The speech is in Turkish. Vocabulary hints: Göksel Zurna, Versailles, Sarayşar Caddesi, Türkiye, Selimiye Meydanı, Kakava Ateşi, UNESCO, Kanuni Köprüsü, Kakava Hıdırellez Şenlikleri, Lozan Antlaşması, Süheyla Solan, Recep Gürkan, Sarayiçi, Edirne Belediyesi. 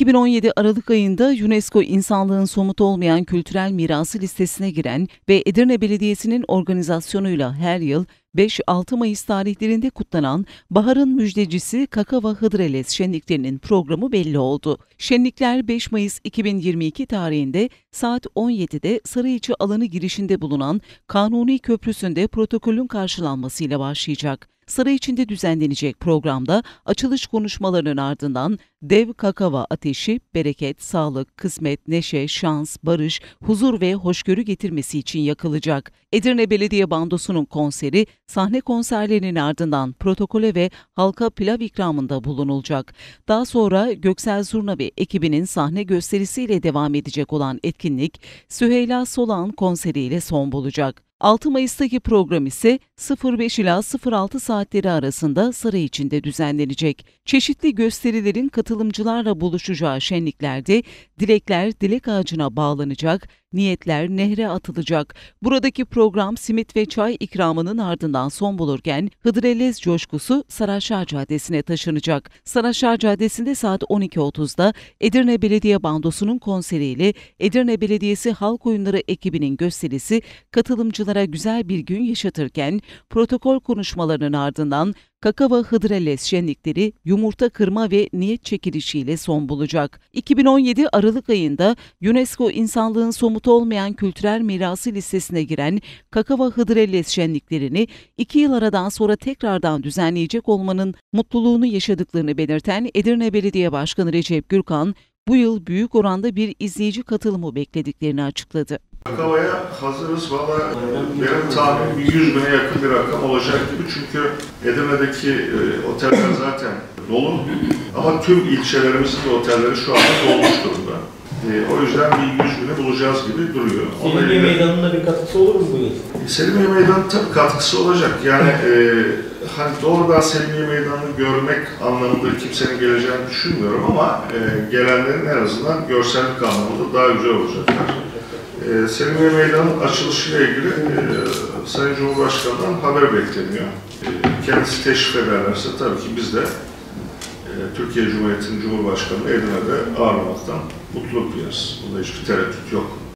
2017 Aralık ayında UNESCO İnsanlığın Somut Olmayan Kültürel Mirası listesine giren ve Edirne Belediyesi'nin organizasyonuyla her yıl 5-6 Mayıs tarihlerinde kutlanan Bahar'ın Müjdecisi Kakava Hıdırellez Şenlikleri'nin programı belli oldu. Şenlikler 5 Mayıs 2022 tarihinde saat 17'de Sarayiçi alanı girişinde bulunan Kanuni Köprüsü'nde protokolün karşılanmasıyla başlayacak. Sarayiçi'nde düzenlenecek programda açılış konuşmalarının ardından dev kakava ateşi, bereket, sağlık, kısmet, neşe, şans, barış, huzur ve hoşgörü getirmesi için yakılacak. Edirne Belediye Bandosu'nun konseri, sahne konserlerinin ardından protokole ve halka pilav ikramında bulunulacak. Daha sonra Göksel Zurna ve ekibinin sahne gösterisiyle devam edecek olan etkinlik, Süheyla Solan konseriyle son bulacak. 6 Mayıs'taki program ise 05 ila 06 saatleri arasında Sarayiçi'nde düzenlenecek. Çeşitli gösterilerin katılımcılarla buluşacağı şenliklerde dilekler dilek ağacına bağlanacak, niyetler nehre atılacak. Buradaki program simit ve çay ikramının ardından son bulurken Hıdırellez coşkusu Sarayşar Caddesi'ne taşınacak. Sarayşar Caddesi'nde saat 12.30'da Edirne Belediye Bandosu'nun konseriyle Edirne Belediyesi Halk Oyunları ekibinin gösterisi katılımcılara güzel bir gün yaşatırken protokol konuşmalarının ardından Kakava Hıdırellez Şenlikleri yumurta kırma ve niyet çekilişiyle son bulacak. 2017 Aralık ayında UNESCO İnsanlığın Somut Olmayan Kültürel Mirası listesine giren Kakava Hıdırellez Şenliklerini 2 yıl aradan sonra tekrardan düzenleyecek olmanın mutluluğunu yaşadıklarını belirten Edirne Belediye Başkanı Recep Gürkan, bu yıl büyük oranda bir izleyici katılımı beklediklerini açıkladı. Kakava'ya hazırız. Valla benim tahminim 100 bine yakın bir rakam olacak gibi. Çünkü Edirne'deki oteller zaten dolu. Ama tüm ilçelerimizin de otelleri şu anda dolmuş durumda. O yüzden bir 100 bini bulacağız gibi duruyor. Selimiye Meydanı'nda bir katkısı olur mu bu yıl? Selimiye Meydanı tabii katkısı olacak. Yani hani doğrudan Selimiye Meydanı'nı görmek anlamında kimsenin geleceğini düşünmüyorum ama gelenlerin en azından görsellik anlamında daha güzel olacaklar. Selimiye Meydanı'nın açılışıyla ilgili Sayın Cumhurbaşkanı'ndan haber bekleniyor. Kendisi teşrif ederlerse tabii ki biz de Türkiye Cumhuriyeti'nin Cumhurbaşkanı'nı Edirne'de ağırlamaktan mutluluk duyarız. Bunda hiçbir tereddüt yok.